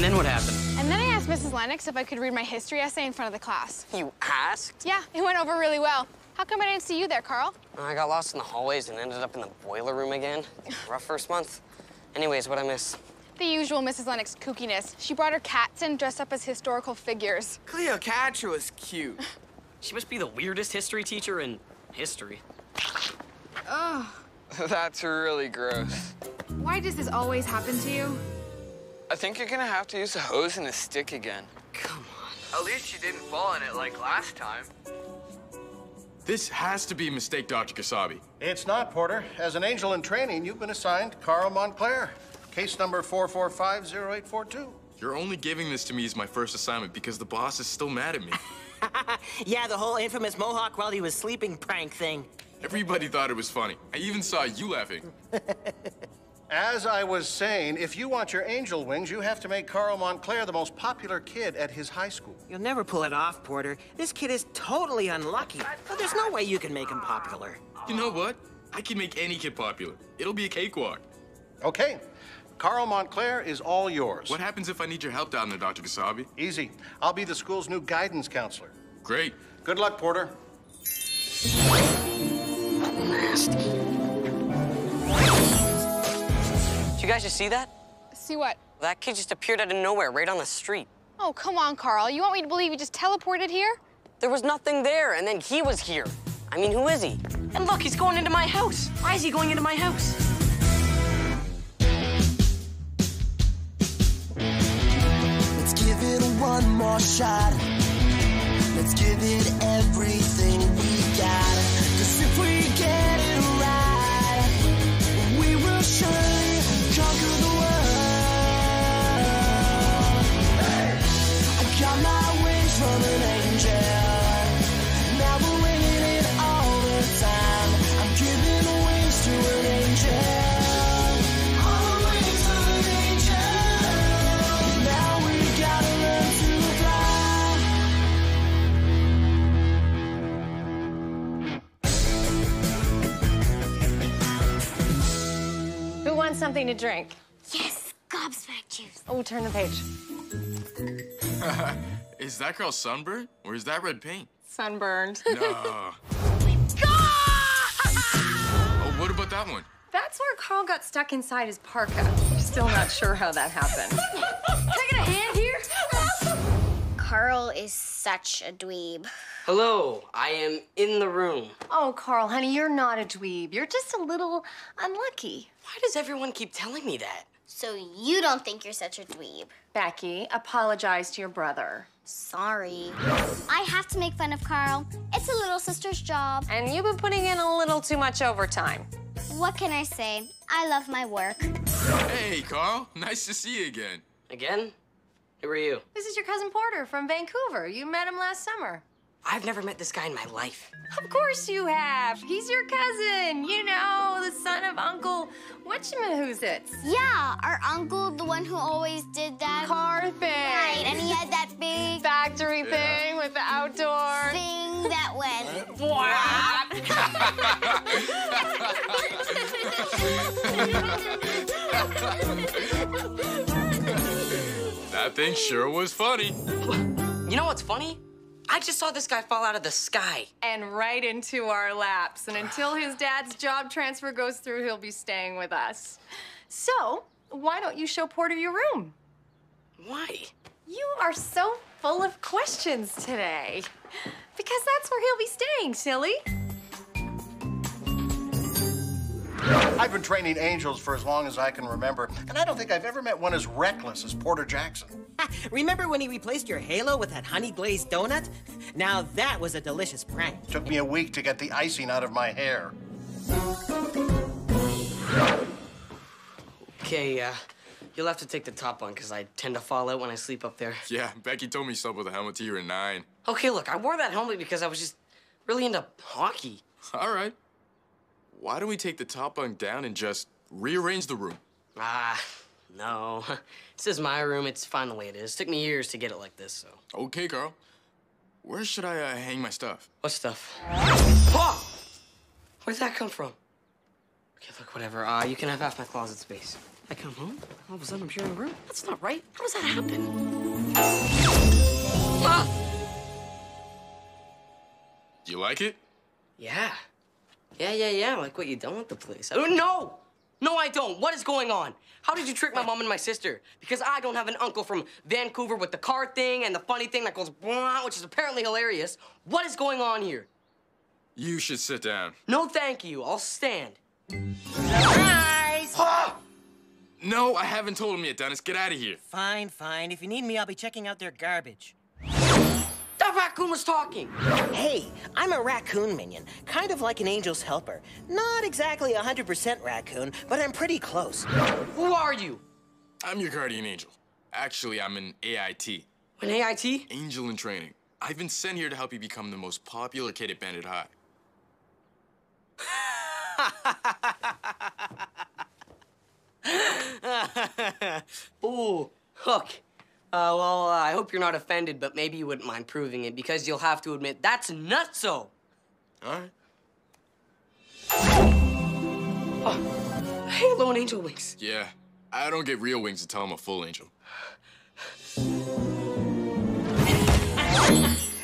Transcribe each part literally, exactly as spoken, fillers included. And then what happened? And then I asked Missus Lennox if I could read my history essay in front of the class. You asked? Yeah, it went over really well. How come I didn't see you there, Carl? I got lost in the hallways and ended up in the boiler room again. Rough first month. Anyways, what'd I miss? The usual Missus Lennox kookiness. She brought her cats in dressed up as historical figures. Cleopatra was cute. She must be the weirdest history teacher in history. Oh. That's really gross. Why does this always happen to you? I think you're gonna have to use a hose and a stick again. Come on. At least you didn't fall in it like last time. This has to be a mistake, Doctor Casabi. It's not, Porter. As an angel in training, you've been assigned Carl Montclair. Case number four four five zero eight four two. You're only giving this to me as my first assignment because the boss is still mad at me. Yeah, the whole infamous mohawk while he was sleeping prank thing. Everybody thought it was funny. I even saw you laughing. As I was saying, if you want your angel wings, you have to make Carl Montclair the most popular kid at his high school. You'll never pull it off, Porter. This kid is totally unlucky. Well, there's no way you can make him popular. You know what? I can make any kid popular. It'll be a cakewalk. Okay. Carl Montclair is all yours. What happens if I need your help down there, Doctor Casabi? Easy. I'll be the school's new guidance counselor. Great. Good luck, Porter. Did you guys just see that? See what? That kid just appeared out of nowhere, right on the street. Oh, come on, Carl. You want me to believe he just teleported here? There was nothing there, and then he was here. I mean, who is he? And look, he's going into my house. Why is he going into my house? Let's give it one more shot. Let's give it everything we got. 'Cause if we get it right, we will surely conquer the world. Hey. I got my wings from an angel. Now we're winning it all the time. I'm giving wings to an angel. All the wings of an angel. Now we gotta learn to something to drink. Yes, gobsmack juice. Oh, turn the page. Is that girl sunburned? Or is that red paint? Sunburned. No. Oh, what about that one? That's where Carl got stuck inside his parka. I'm still not sure how that happened. Can I get a hand here? Carl is such a dweeb. Hello, I am in the room. Oh, Carl, honey, you're not a dweeb. You're just a little unlucky. Why does everyone keep telling me that? So you don't think you're such a dweeb. Becky, apologize to your brother. Sorry. I have to make fun of Carl. It's a little sister's job. And you've been putting in a little too much overtime. What can I say? I love my work. Hey, Carl, nice to see you again. Again? Who are you? This is your cousin Porter from Vancouver. You met him last summer. I've never met this guy in my life. Of course you have. He's your cousin, you know, the son of Uncle Whatchamahoozits. Yeah, our uncle, the one who always did that car thing. Right, and he had that big factory yeah. thing with the outdoor thing that went. That thing sure was funny. You know what's funny? I just saw this guy fall out of the sky. And right into our laps. And until his dad's job transfer goes through, he'll be staying with us. So, why don't you show Porter your room? Why? You are so full of questions today. Because that's where he'll be staying, silly. I've been training angels for as long as I can remember, and I don't think I've ever met one as reckless as Porter Jackson. Remember when he replaced your halo with that honey-glazed donut? Now that was a delicious prank. Took me a week to get the icing out of my hair. Okay, uh, you'll have to take the top on, because I tend to fall out when I sleep up there. Yeah, Becky told me you slept with a helmet till you were nine. Okay, look, I wore that helmet because I was just really into hockey. All right. Why don't we take the top bunk down and just rearrange the room? Ah, no. This is my room. It's fine the way it is. It took me years to get it like this, so. Okay, Carl. Where should I uh, hang my stuff? What stuff? Oh! Where'd that come from? Okay, look, whatever. Uh, you can have half my closet space. I come home, all of a sudden I'm sharing a room. That's not right. How does that happen? Ah! You like it? Yeah. Yeah, yeah, yeah. Like what you done with the place. I don't know. No, I don't. What is going on? How did you trick my mom and my sister? Because I don't have an uncle from Vancouver with the car thing and the funny thing that goes blah, which is apparently hilarious. What is going on here? You should sit down. No, thank you. I'll stand. Surprise! Ah! No, I haven't told him yet, Dennis. Get out of here. Fine, fine. If you need me, I'll be checking out their garbage. That raccoon was talking. Hey, I'm a raccoon minion, kind of like an angel's helper. Not exactly one hundred percent raccoon, but I'm pretty close. Who are you? I'm your guardian angel. Actually, I'm an A I T. An A I T? Angel in training. I've been sent here to help you become the most popular kid at Bennett High. Ooh, hook. Uh, well, uh, I hope you're not offended, but maybe you wouldn't mind proving it, because you'll have to admit that's nutso. All right. Oh, I hate lone angel wings. Yeah, I don't get real wings until I'm a full angel. Oh,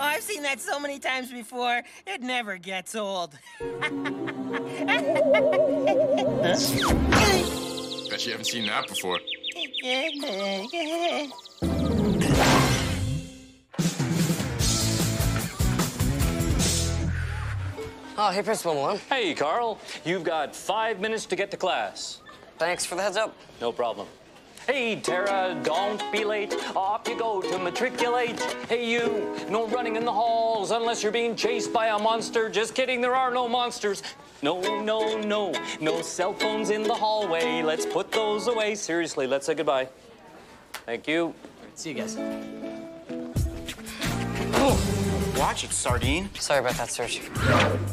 I've seen that so many times before. It never gets old. Bet you haven't seen that before. Oh, hey, Principal Malone. Hey, Carl. You've got five minutes to get to class. Thanks for the heads up. No problem. Hey, Tara, don't be late. Off you go to matriculate. Hey, you, no running in the halls unless you're being chased by a monster. Just kidding, there are no monsters. No, no, no, no cell phones in the hallway. Let's put those away. Seriously, let's say goodbye. Thank you. See you guys. Oh, watch it, Sardine. Sorry about that, Serge.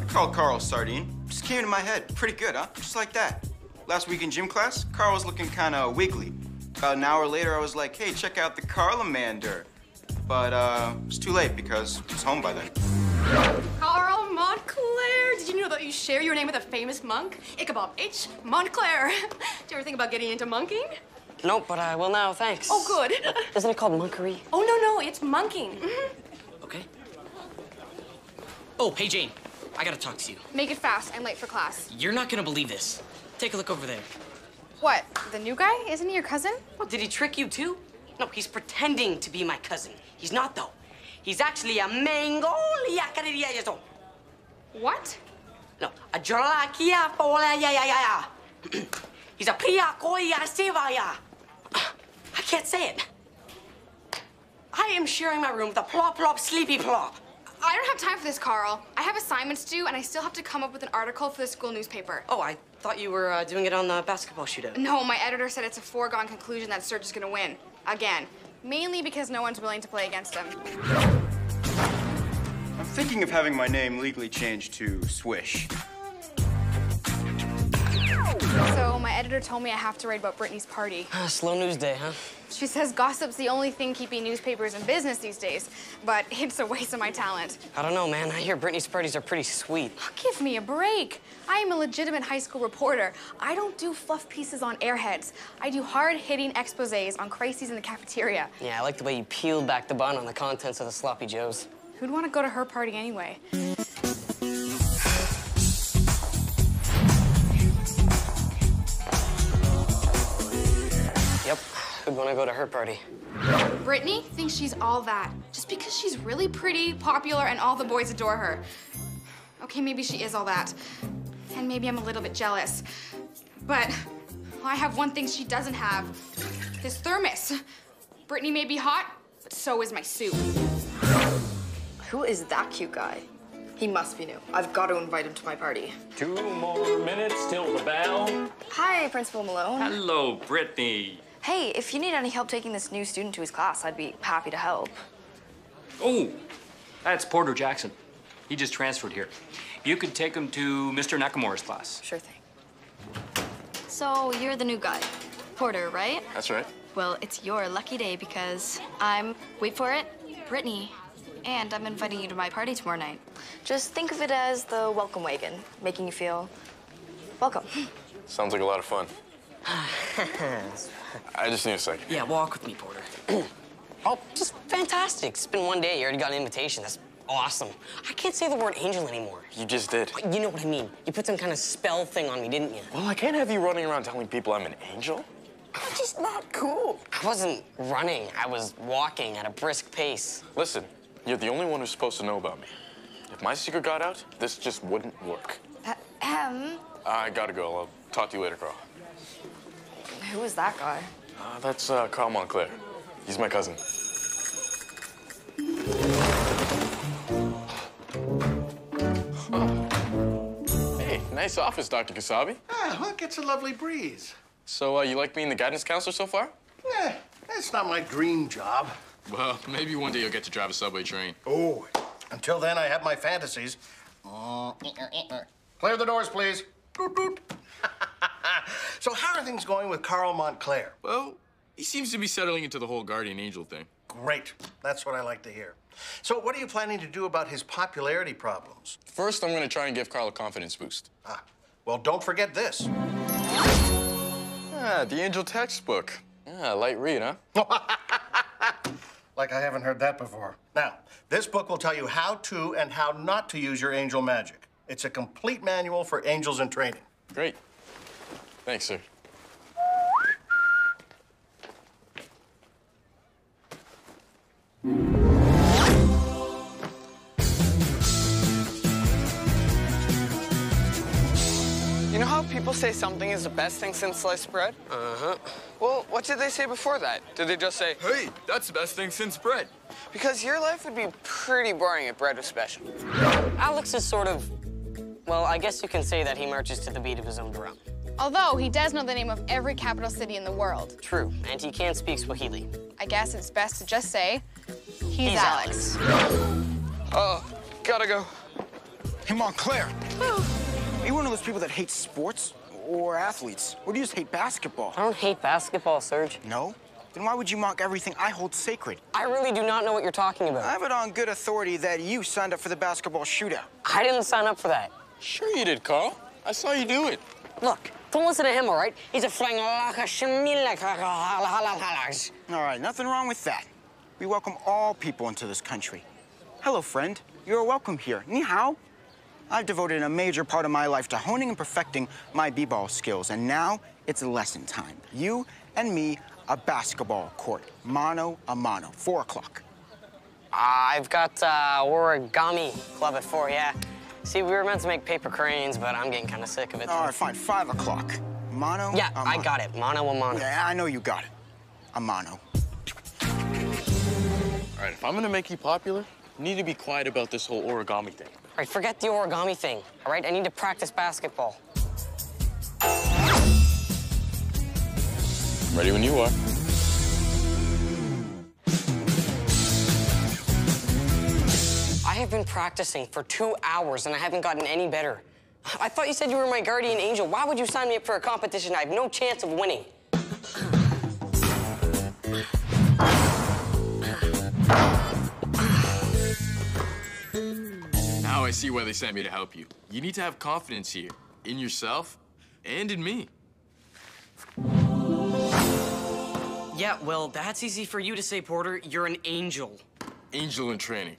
Carl, Carl, Sardine. Just came into my head. Pretty good, huh? Just like that. Last week in gym class, Carl was looking kind of wiggly. About an hour later, I was like, hey, check out the Carlamander. But uh, it's too late because he's home by then. Carl Montclair! Did you know that you share your name with a famous monk? Ichabod H. Montclair. Did you ever think about getting into monking? Nope, but I will now, thanks. Oh, good. Isn't it called monkery? Oh, no, no, it's monking. Mm-hmm. Okay. Oh, hey, Jane, I gotta talk to you. Make it fast, I'm late for class. You're not gonna believe this. Take a look over there. What, the new guy? Isn't he your cousin? Well, did he trick you too? No, he's pretending to be my cousin. He's not, though. He's actually a mango. What? No, a jalakia pola ya ya ya. He's a pia koya sevaya. I can't say it. I am sharing my room with a plop plop sleepy plop. I don't have time for this, Carl. I have assignments due, and I still have to come up with an article for the school newspaper. Oh, I thought you were uh, doing it on the basketball shootout. No, my editor said it's a foregone conclusion that Serge is going to win. Again. Mainly because no one's willing to play against him. I'm thinking of having my name legally changed to Swish. So my editor told me I have to write about Brittany's party. Uh, slow news day, huh? She says gossip's the only thing keeping newspapers in business these days, but it's a waste of my talent. I don't know, man. I hear Brittany's parties are pretty sweet. Oh, give me a break. I am a legitimate high school reporter. I don't do fluff pieces on airheads. I do hard-hitting exposés on crises in the cafeteria. Yeah, I like the way you peeled back the bun on the contents of the Sloppy Joes. Who'd want to go to her party anyway? Who'd want to go to her party? Brittany thinks she's all that, just because she's really pretty, popular, and all the boys adore her. Okay, maybe she is all that, and maybe I'm a little bit jealous. But well, I have one thing she doesn't have, this thermos. Brittany may be hot, but so is my soup. Who is that cute guy? He must be new. I've got to invite him to my party. Two more minutes till the bell. Hi, Principal Malone. Hello, Brittany. Hey, if you need any help taking this new student to his class, I'd be happy to help. Oh, that's Porter Jackson. He just transferred here. You could take him to Mister Nakamura's class. Sure thing. So you're the new guy, Porter, right? That's right. Well, it's your lucky day because I'm, wait for it, Brittany, and I'm inviting you to my party tomorrow night. Just think of it as the welcome wagon, making you feel welcome. Sounds like a lot of fun. I just need a second. Yeah, walk with me, Porter. Oh, just fantastic. It's been one day. You already got an invitation. That's awesome. I can't say the word angel anymore. You just did. You know what I mean. You put some kind of spell thing on me, didn't you? Well, I can't have you running around telling people I'm an angel. That's just not cool. I wasn't running. I was walking at a brisk pace. Listen, you're the only one who's supposed to know about me. If my secret got out, this just wouldn't work. Uh, um... I gotta go. I'll talk to you later, Carl. Who was that guy? Uh, that's uh, Carl Montclair. He's my cousin. Oh. Hey, nice office, Doctor Casabi. Ah, look, it's a lovely breeze. So, uh, you like being the guidance counselor so far? Eh, it's not my dream job. Well, maybe one day you'll get to drive a subway train. Oh, until then, I have my fantasies. Uh, clear the doors, please. Doot, doot. So how are things going with Carl Montclair? Well, he seems to be settling into the whole guardian angel thing. Great. That's what I like to hear. So what are you planning to do about his popularity problems? First, I'm going to try and give Carl a confidence boost. Ah, well, don't forget this. Ah, the angel textbook. Ah, light read, huh? Like I haven't heard that before. Now, this book will tell you how to and how not to use your angel magic. It's a complete manual for angels in training. Great. Thanks, sir. You know how people say something is the best thing since sliced bread? Uh-huh. Well, what did they say before that? Did they just say, hey, that's the best thing since bread? Because your life would be pretty boring if bread was special. Alex is sort of, well, I guess you can say that he marches to the beat of his own drum. Although he does know the name of every capital city in the world. True, and he can speak Swahili. I guess it's best to just say, he's, he's Alex. Alex. Oh, gotta go. Hey, Montclair. Oh. Are you one of those people that hate sports or athletes? Or do you just hate basketball? I don't hate basketball, Serge. No? Then why would you mock everything I hold sacred? I really do not know what you're talking about. I have it on good authority that you signed up for the basketball shootout. I didn't sign up for that. Sure you did, Carl. I saw you do it. Look, don't listen to him, all right? He's a flying... All right, nothing wrong with that. We welcome all people into this country. Hello, friend. You're welcome here. Ni hao. I've devoted a major part of my life to honing and perfecting my b-ball skills, and now it's lesson time. You and me, a basketball court, mano a mano, four o'clock. Uh, I've got uh, origami club at four, yeah. See, we were meant to make paper cranes, but I'm getting kind of sick of it. All right, fine, five o'clock. Mano yeah, a mano. I got it, mano a mano. Yeah, I know you got it, a mano. All right, if I'm gonna make you popular, you need to be quiet about this whole origami thing. All right, forget the origami thing, all right? I need to practice basketball. I'm ready when you are. I have been practicing for two hours and I haven't gotten any better. I thought you said you were my guardian angel. Why would you sign me up for a competition? I have no chance of winning. Now I see why they sent me to help you. You need to have confidence here, in yourself and in me. Yeah, well, that's easy for you to say, Porter. You're an angel. Angel in training.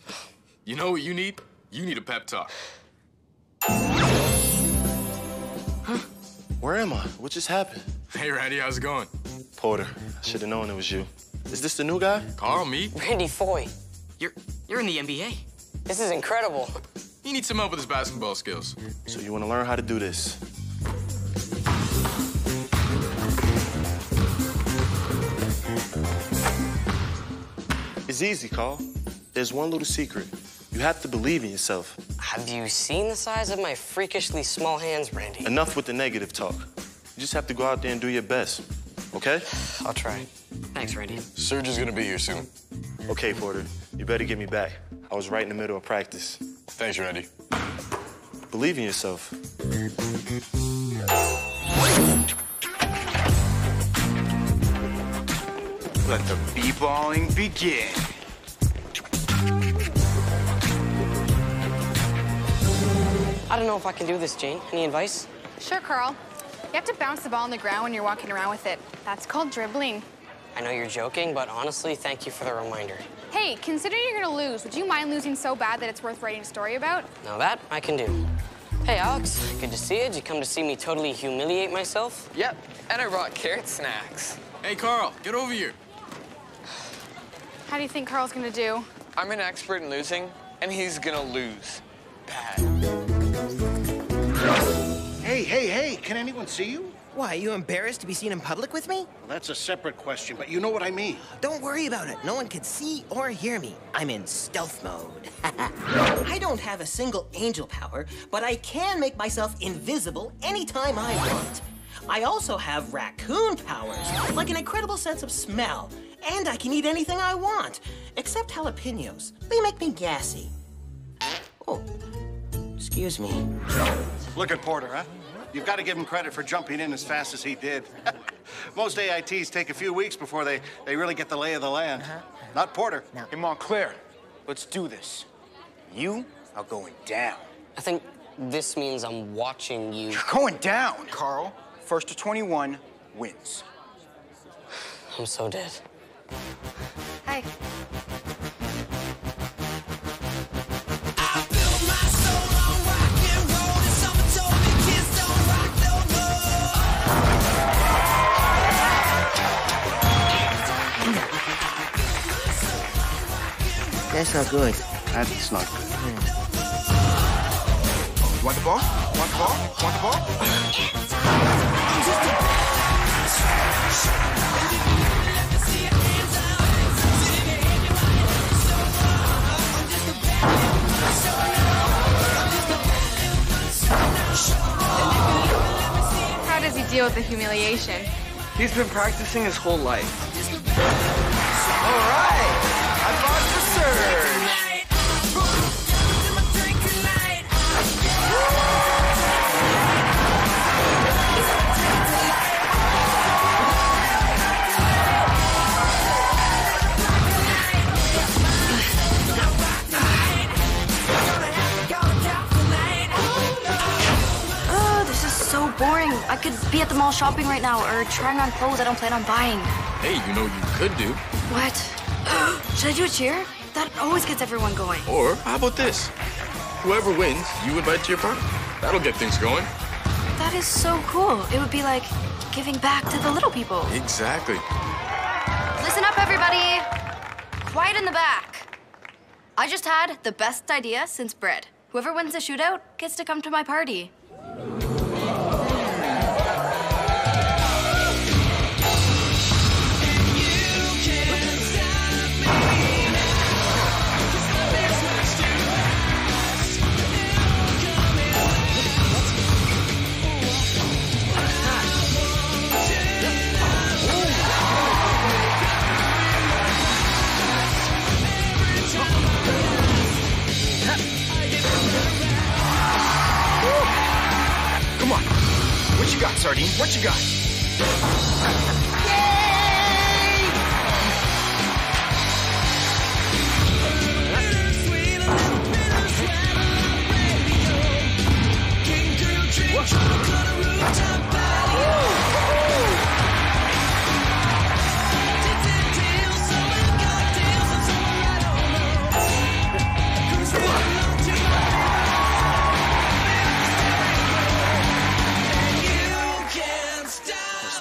You know what you need? You need a pep talk. Huh? Where am I? What just happened? Hey, Randy, how's it going? Porter, I should have known it was you. Is this the new guy? Carl, me? Randy Foy. You're, you're in the N B A. This is incredible. He needs some help with his basketball skills. So you want to learn how to do this? It's easy, Carl. There's one little secret. You have to believe in yourself. Have you seen the size of my freakishly small hands, Randy? Enough with the negative talk. You just have to go out there and do your best, okay? I'll try. Thanks, Randy. Serge is going to be here soon. Okay, Porter. You better get me back. I was right in the middle of practice. Thanks, Randy. Believe in yourself. Let the b-balling begin. I don't know if I can do this, Jane. Any advice? Sure, Carl. You have to bounce the ball on the ground when you're walking around with it. That's called dribbling. I know you're joking, but honestly, thank you for the reminder. Hey, considering you're gonna lose, would you mind losing so bad that it's worth writing a story about? Now that I can do. Hey, Alex, good to see you. Did you come to see me totally humiliate myself? Yep, and I brought carrot snacks. Hey, Carl, get over here. How do you think Carl's gonna do? I'm an expert in losing, and he's gonna lose. Bad. Hey, hey, hey, can anyone see you? Why, are you embarrassed to be seen in public with me? Well, that's a separate question, but you know what I mean. Don't worry about it. No one can see or hear me. I'm in stealth mode. I don't have a single angel power, but I can make myself invisible anytime I want. I also have raccoon powers, like an incredible sense of smell. And I can eat anything I want, except jalapenos. They make me gassy. Oh, excuse me. Look at Porter, huh? You've got to give him credit for jumping in as fast as he did. Most A I Ts take a few weeks before they, they really get the lay of the land. Uh-huh. Not Porter. No. Hey, Montclair, let's do this. You are going down. I think this means I'm watching you. You're going down, Carl. First to twenty-one wins. I'm so dead. Hi. That's not good. That's not good. Yeah. Want the ball? Want the ball? Want the ball? How does he deal with the humiliation? He's been practicing his whole life. All right. I'm on to Serge. Oh, this is so boring. I could be at the mall shopping right now or trying on clothes I don't plan on buying. Hey, you know what you could do? What? Should I do a cheer? That always gets everyone going. Or how about this? Whoever wins, you invite to your party. That'll get things going. That is so cool. It would be like giving back to the little people. Exactly. Listen up, everybody. Quiet in the back. I just had the best idea since bread. Whoever wins the shootout gets to come to my party. What you got, Sardine? What you got?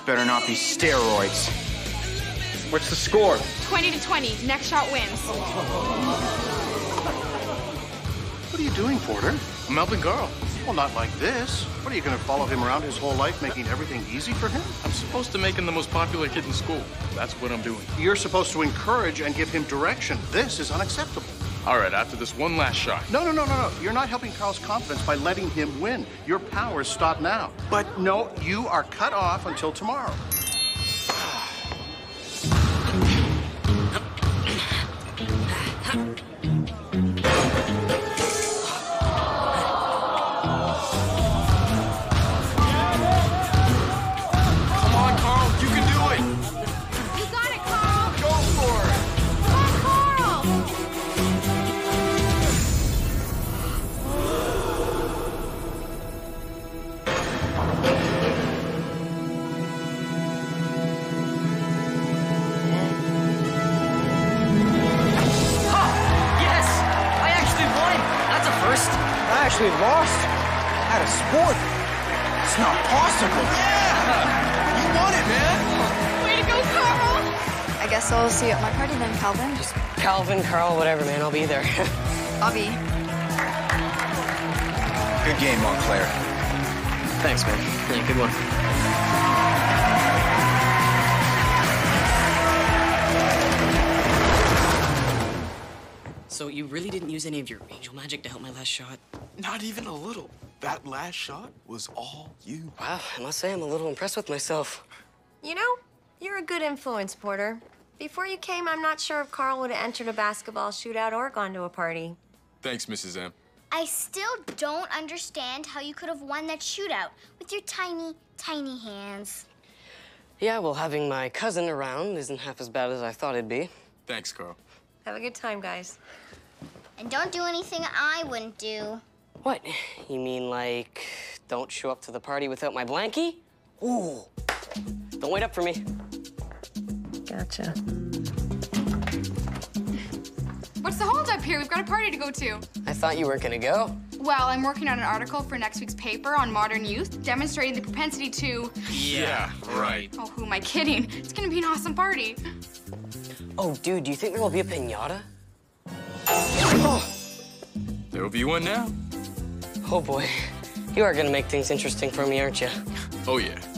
Better not be steroids. What's the score? twenty to twenty. Next shot wins. What are you doing, Porter? I'm helping Carl. Well, not like this. What are you going to follow him around his whole life, making everything easy for him? I'm supposed to make him the most popular kid in school. That's what I'm doing. You're supposed to encourage and give him direction. This is unacceptable. All right, after this one last shot. No, no, no, no, no. You're not helping Carl's confidence by letting him win. Your powers stop now. But no, you are cut off until tomorrow. actually lost at a sport. It's not possible. Yeah! You won it, man! Way to go, Carl! I guess I'll see you at my party then, Calvin. Just Calvin, Carl, whatever, man. I'll be there. I'll be. Good game, Montclair. Thanks, man. Yeah, good one. So you really didn't use any of your angel magic to help my last shot? Not even a little. That last shot was all you. Wow, I must say I'm a little impressed with myself. You know, you're a good influence, Porter. Before you came, I'm not sure if Carl would have entered a basketball shootout or gone to a party. Thanks, Missus M. I still don't understand how you could have won that shootout with your tiny, tiny hands. Yeah, well, having my cousin around isn't half as bad as I thought it'd be. Thanks, Carl. Have a good time, guys. And don't do anything I wouldn't do. What? You mean like don't show up to the party without my blankie? Ooh. Don't wait up for me. Gotcha. What's the hold up here? We've got a party to go to. I thought you weren't gonna go. Well, I'm working on an article for next week's paper on modern youth, demonstrating the propensity to... Yeah, right. Oh, who am I kidding? It's gonna be an awesome party. Oh, dude, do you think there will be a piñata? Oh. There will be one now. Oh, boy. You are going to make things interesting for me, aren't you? Oh, yeah.